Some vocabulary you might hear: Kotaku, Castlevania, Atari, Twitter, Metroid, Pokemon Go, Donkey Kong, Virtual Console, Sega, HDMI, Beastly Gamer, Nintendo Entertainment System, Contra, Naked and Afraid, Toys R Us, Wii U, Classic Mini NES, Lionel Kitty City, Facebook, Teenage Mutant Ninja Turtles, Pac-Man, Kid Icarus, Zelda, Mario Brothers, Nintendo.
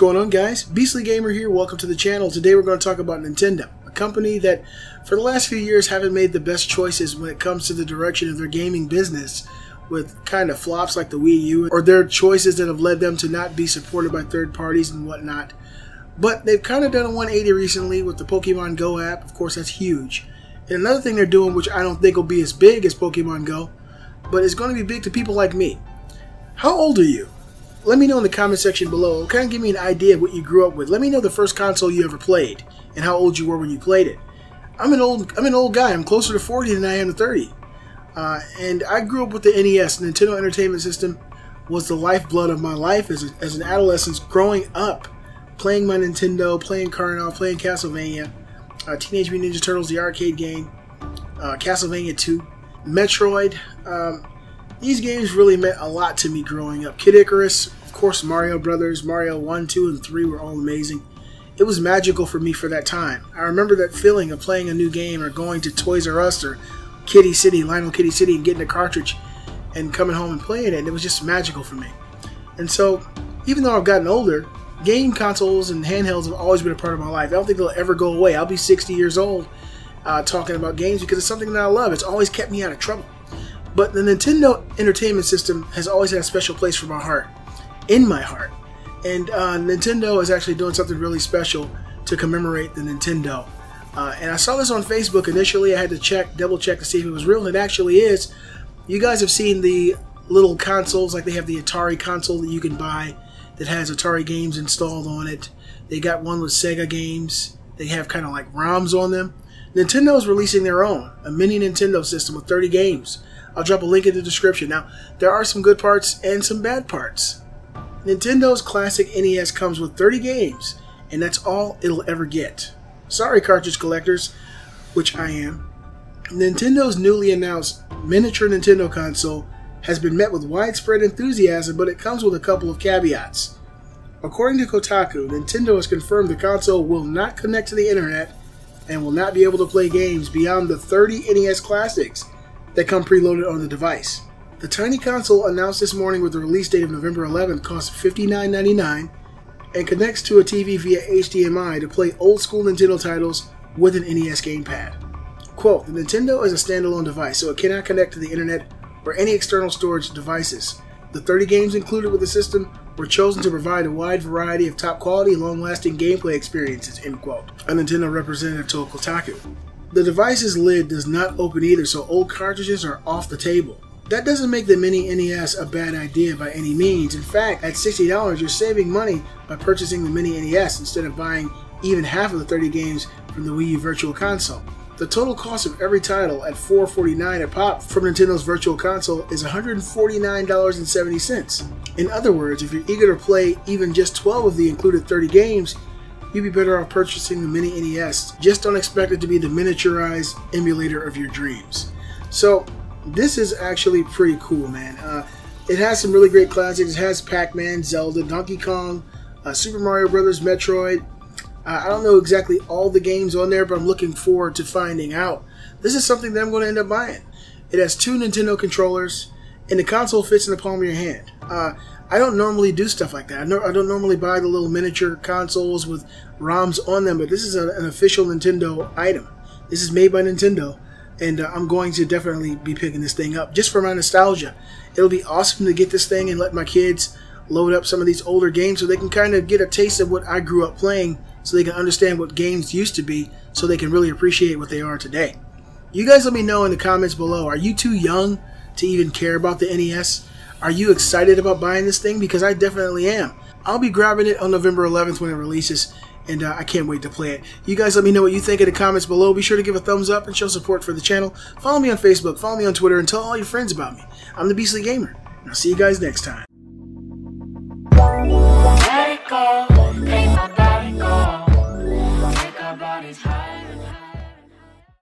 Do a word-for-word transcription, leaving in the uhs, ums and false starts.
going on, guys? Beastly Gamer here. Welcome to the channel. Today we're going to talk about Nintendo, a company that for the last few years haven't made the best choices when it comes to the direction of their gaming business, with kind of flops like the Wii U, or their choices that have led them to not be supported by third parties and whatnot. But they've kind of done a one eighty recently with the Pokemon Go app. Of course, that's huge. And another thing they're doing, which I don't think will be as big as Pokemon Go, but it's going to be big to people like me. How old are you? Let me know in the comment section below. Kind of give me an idea of what you grew up with. Let me know the first console you ever played and how old you were when you played it. I'm an old, I'm an old guy. I'm closer to forty than I am to thirty. Uh, and I grew up with the N E S. Nintendo Entertainment System was the lifeblood of my life as, a, as an adolescent, growing up, playing my Nintendo, playing Contra, playing Castlevania, uh, Teenage Mutant Ninja Turtles, the arcade game, uh, Castlevania two, Metroid. Um, These games really meant a lot to me growing up. Kid Icarus, of course, Mario Brothers, Mario one, two, and three were all amazing. It was magical for me for that time. I remember that feeling of playing a new game or going to Toys R Us or Kitty City, Lionel Kitty City, and getting a cartridge and coming home and playing it. And it was just magical for me. And so, even though I've gotten older, game consoles and handhelds have always been a part of my life. I don't think they'll ever go away. I'll be sixty years old uh, talking about games because it's something that I love. It's always kept me out of trouble. But the Nintendo Entertainment System has always had a special place for my heart, in my heart. And uh, Nintendo is actually doing something really special to commemorate the Nintendo. Uh, and I saw this on Facebook initially. I had to check, double check to see if it was real, and it actually is. You guys have seen the little consoles, like they have the Atari console that you can buy that has Atari games installed on it. They got one with Sega games. They have kind of like ROMs on them. Nintendo is releasing their own, a mini Nintendo system with thirty games. I'll drop a link in the description. Now, there are some good parts and some bad parts. Nintendo's classic N E S comes with thirty games, and that's all it'll ever get. Sorry, cartridge collectors, which I am. Nintendo's newly announced miniature Nintendo console has been met with widespread enthusiasm, but it comes with a couple of caveats. According to Kotaku, Nintendo has confirmed the console will not connect to the internet and will not be able to play games beyond the thirty N E S classics that come preloaded on the device. The tiny console, announced this morning with the release date of November eleventh, costs fifty-nine ninety-nine dollars and connects to a T V via H D M I to play old school Nintendo titles with an N E S gamepad. Quote, the Nintendo is a standalone device, so it cannot connect to the internet or any external storage devices. The thirty games included with the system were chosen to provide a wide variety of top quality, long-lasting gameplay experiences, end quote, a Nintendo representative told Kotaku. The device's lid does not open either, so old cartridges are off the table. That doesn't make the mini N E S a bad idea by any means. In fact, at sixty dollars, you're saving money by purchasing the mini N E S instead of buying even half of the thirty games from the Wii U Virtual Console. The total cost of every title at four forty-nine dollars a pop from Nintendo's Virtual Console is one hundred forty-nine dollars and seventy cents. In other words, if you're eager to play even just twelve of the included thirty games, you'd be better off purchasing the mini N E S. Just don't expect it to be the miniaturized emulator of your dreams. So this is actually pretty cool, man. Uh, it has some really great classics. It has Pac-Man, Zelda, Donkey Kong, uh, Super Mario Brothers, Metroid. Uh, I don't know exactly all the games on there, but I'm looking forward to finding out. This is something that I'm going to end up buying. It has two Nintendo controllers, and the console fits in the palm of your hand. Uh, I don't normally do stuff like that. I don't normally buy the little miniature consoles with ROMs on them, but this is an official Nintendo item. This is made by Nintendo, and uh, I'm going to definitely be picking this thing up just for my nostalgia. It'll be awesome to get this thing and let my kids load up some of these older games so they can kind of get a taste of what I grew up playing, so they can understand what games used to be, so they can really appreciate what they are today. You guys let me know in the comments below, are you too young to even care about the N E S? Are you excited about buying this thing? Because I definitely am. I'll be grabbing it on November eleventh when it releases, and uh, I can't wait to play it. You guys let me know what you think in the comments below. Be sure to give a thumbs up and show support for the channel. Follow me on Facebook, follow me on Twitter, and tell all your friends about me. I'm the Beastly Gamer, and I'll see you guys next time.